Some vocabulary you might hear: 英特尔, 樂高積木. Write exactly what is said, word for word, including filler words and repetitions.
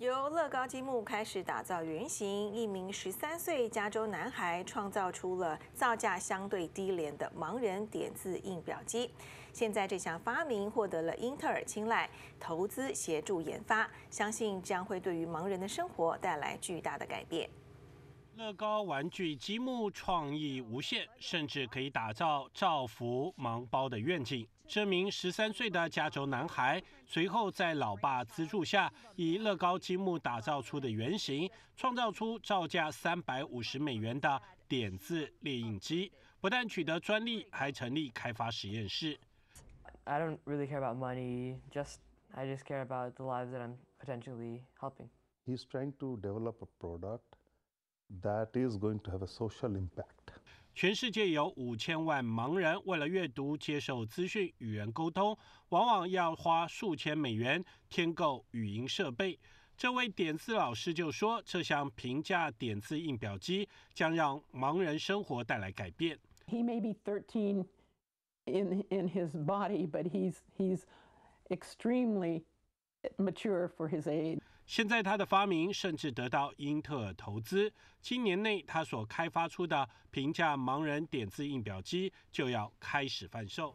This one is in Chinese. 由乐高积木开始打造原型，一名十三岁加州男孩创造出了造价相对低廉的盲人点字印表机。现在这项发明获得了英特尔青睐，投资协助研发，相信将会对于盲人的生活带来巨大的改变。 乐高玩具积木创意无限，甚至可以打造造福盲胞的愿景。这名十三岁的加州男孩随后在老爸资助下，以乐高积木打造出的原型，创造出造价三百五十美元的点字列印机。不但取得专利，还成立开发实验室。I don't really care about money. Just I just care about the lives that I'm potentially helping. He's trying to develop a product. That is going to have a social impact. 全世界有五千万盲人，为了阅读、接受资讯、与人沟通，往往要花数千美元添购语音设备。这位点字老师就说，这项平价点字印表机将让盲人生活带来改变。He may be thirteen in in his body, but he's he's extremely mature for his age. 现在他的发明甚至得到英特尔投资。今年内，他所开发出的平价盲人点字印表机就要开始贩售。